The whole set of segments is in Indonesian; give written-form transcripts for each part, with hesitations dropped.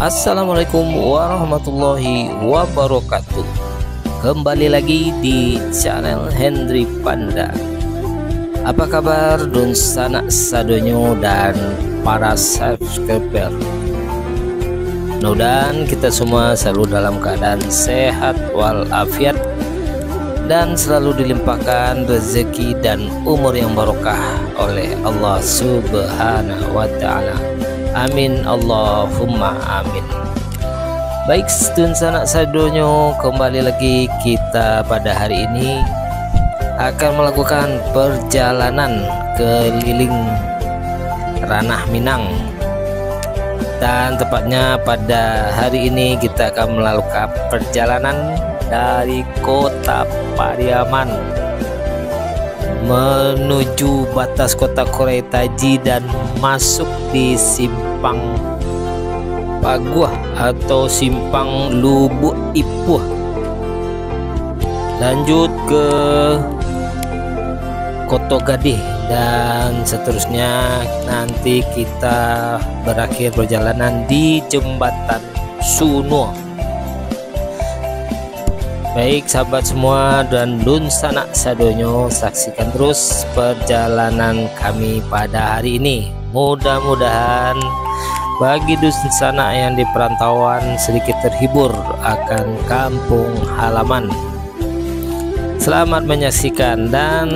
Assalamualaikum warahmatullahi wabarakatuh. Kembali lagi di channel Hendri Panda. Apa kabar dun sanak sadonyo dan para subscriber? Mudah-mudahan kita semua selalu dalam keadaan sehat walafiat dan selalu dilimpahkan rezeki dan umur yang barokah oleh Allah Subhanahu wa taala. Amin Allahumma amin. Baik sedun sanak sadonyo, kembali lagi kita pada hari ini akan melakukan perjalanan keliling Ranahminang, dan tepatnya pada hari ini kita akan melakukan perjalanan dari kota Pariaman menuju batas kota Kurai Taji dan masuk di simpang Paguh atau simpang Lubuk Ipuh, lanjut ke Koto Gadeh dan seterusnya. Nanti kita berakhir perjalanan di Jembatan Sunua. Baik sahabat semua dan dun sanak sadonyo, saksikan terus perjalanan kami pada hari ini. Mudah-mudahan bagi dun sanak yang di perantauan sedikit terhibur akan kampung halaman. Selamat menyaksikan, dan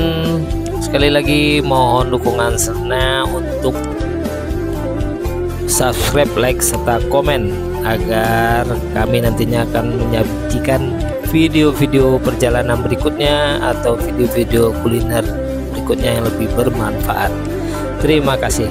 sekali lagi mohon dukungan serta untuk subscribe, like serta komen agar kami nantinya akan menyajikan video-video perjalanan berikutnya atau video-video kuliner berikutnya yang lebih bermanfaat. Terima kasih.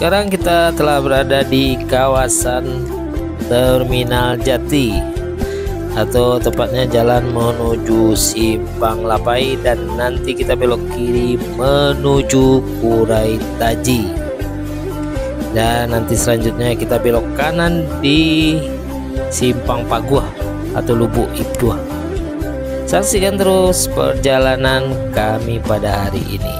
Sekarang kita telah berada di kawasan Terminal Jati atau tepatnya jalan menuju Simpang Lapai, dan nanti kita belok kiri menuju Kurai Taji, dan nanti selanjutnya kita belok kanan di Simpang Paguh atau Lubuk Ipuh. Saksikan terus perjalanan kami pada hari ini.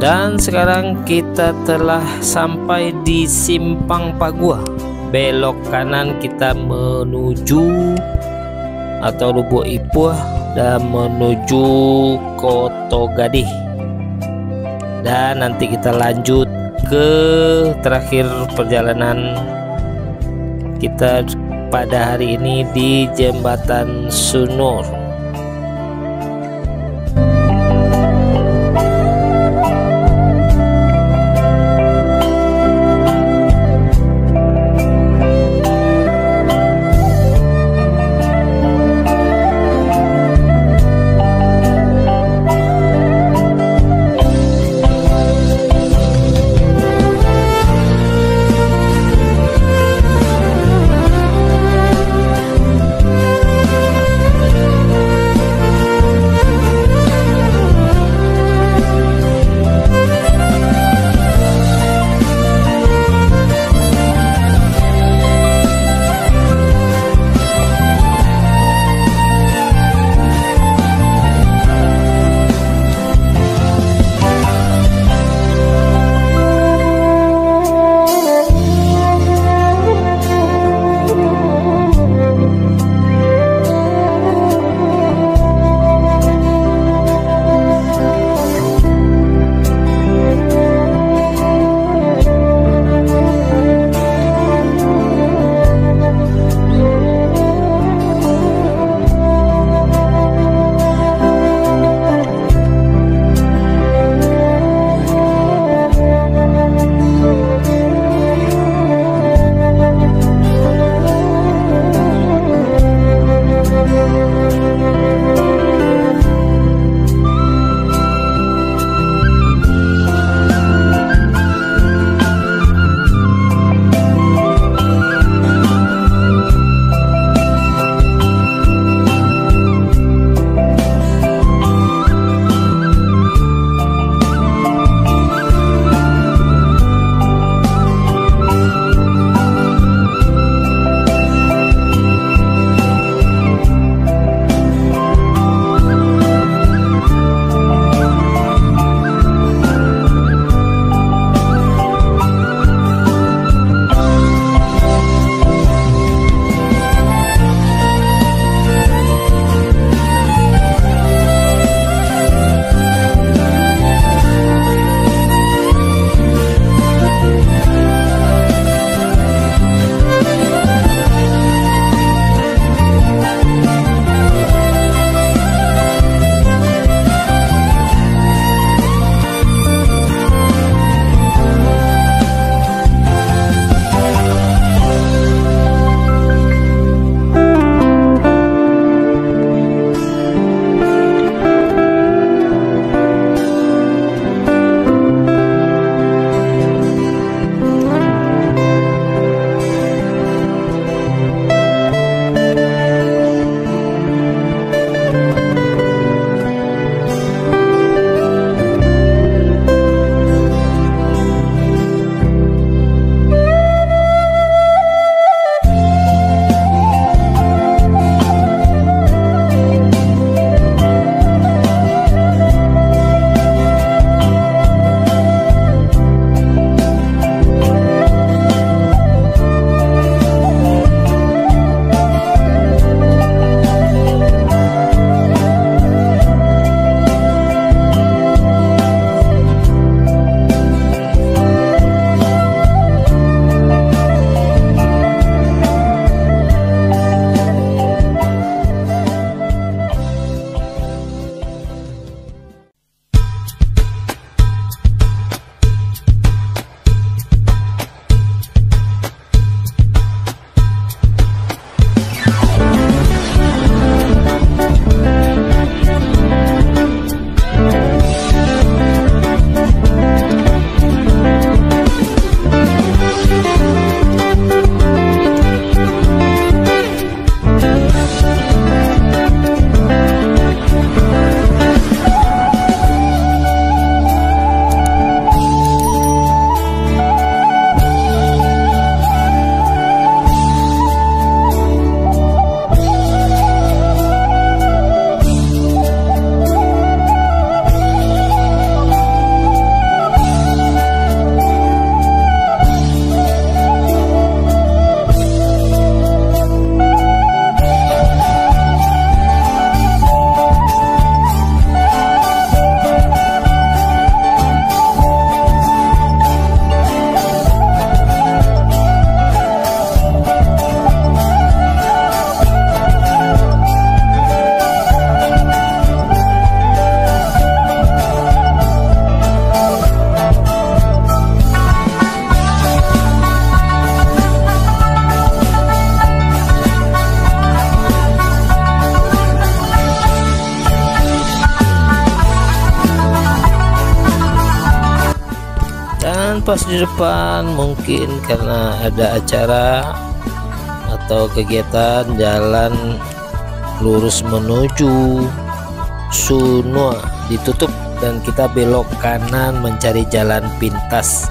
Dan sekarang kita telah sampai di Simpang Paguh. Belok kanan kita menuju atau Lubuk Ipuh dan menuju Koto Gadeh. Dan nanti kita lanjut ke terakhir perjalanan kita pada hari ini di Jembatan Sunua. pas di depan, mungkin karena ada acara atau kegiatan, jalan lurus menuju Sunua ditutup dan kita belok kanan mencari jalan pintas,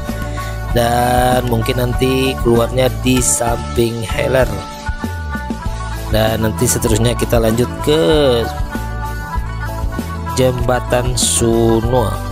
dan mungkin nanti keluarnya di samping Heller. Dan nanti seterusnya kita lanjut ke Jembatan Sunua.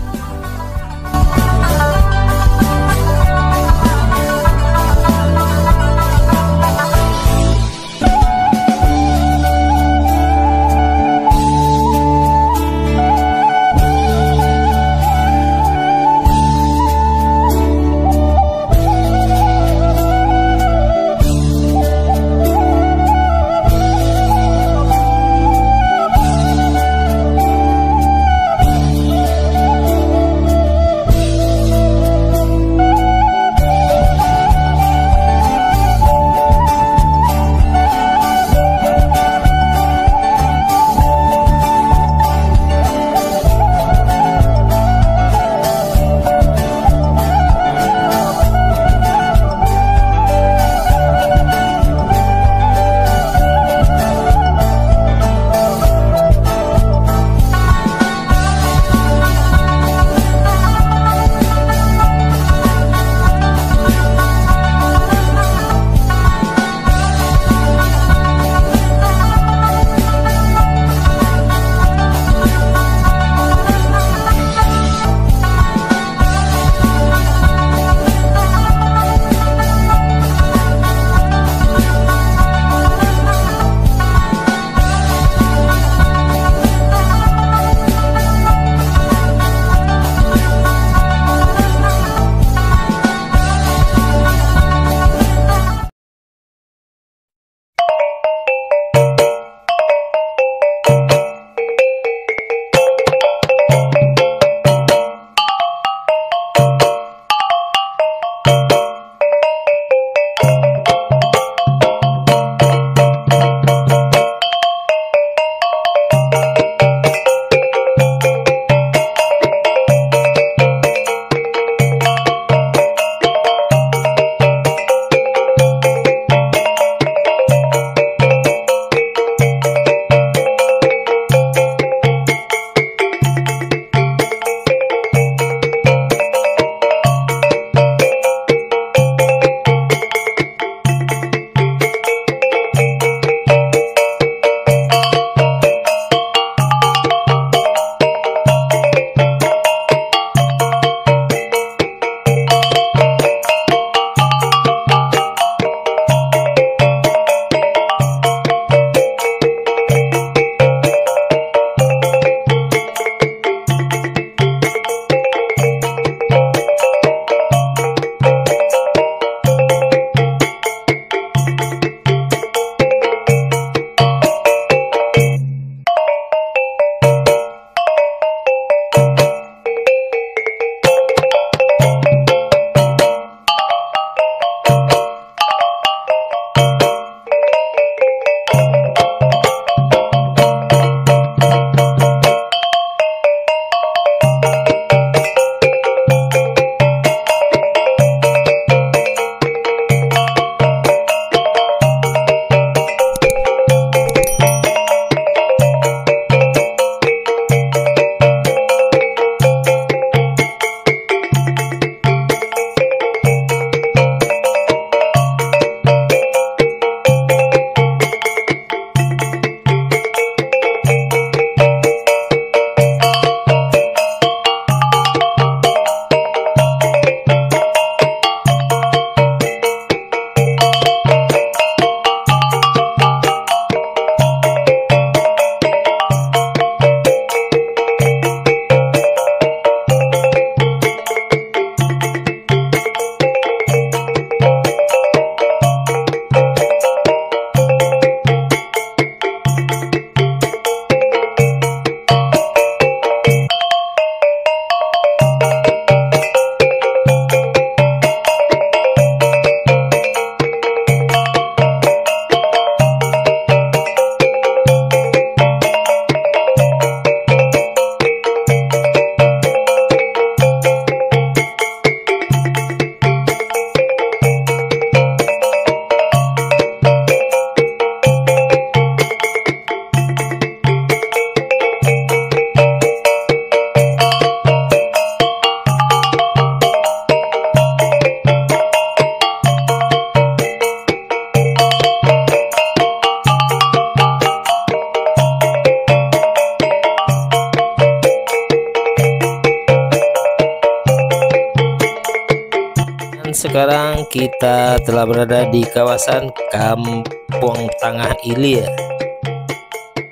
sekarang kita telah berada di kawasan Kampung Tangah Ilir,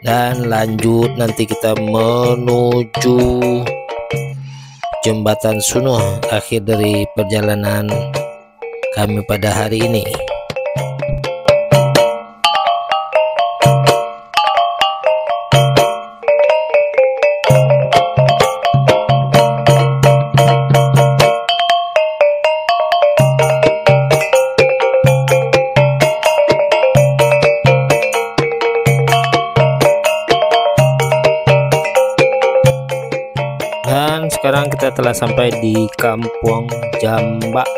dan lanjut nanti kita menuju Jembatan Sunua. Akhir dari perjalanan kami pada hari ini. Dan sekarang kita telah sampai di Kampung Jambak.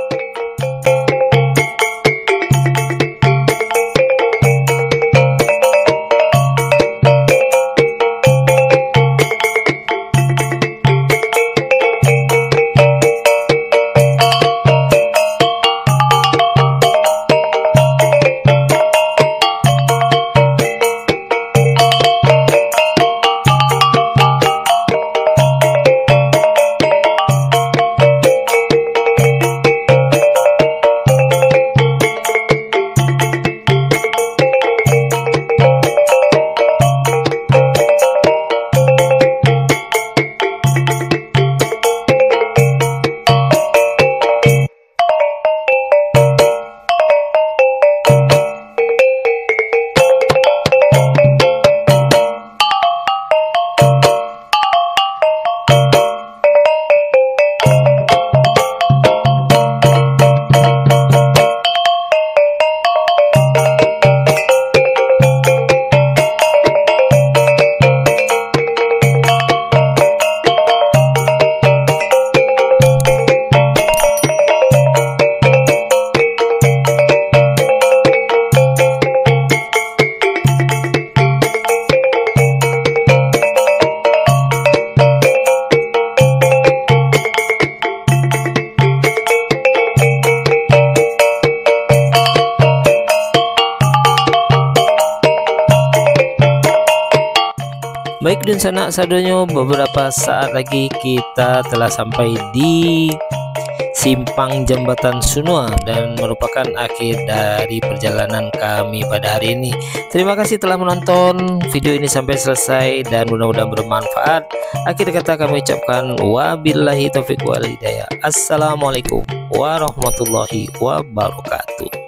Baik, dan sanak saudaranya, beberapa saat lagi kita telah sampai di Simpang Jembatan Sunua dan merupakan akhir dari perjalanan kami pada hari ini. Terima kasih telah menonton video ini sampai selesai dan mudah-mudahan bermanfaat. Akhir kata kami ucapkan wabillahi taufiq wal hidayah. Assalamualaikum warahmatullahi wabarakatuh.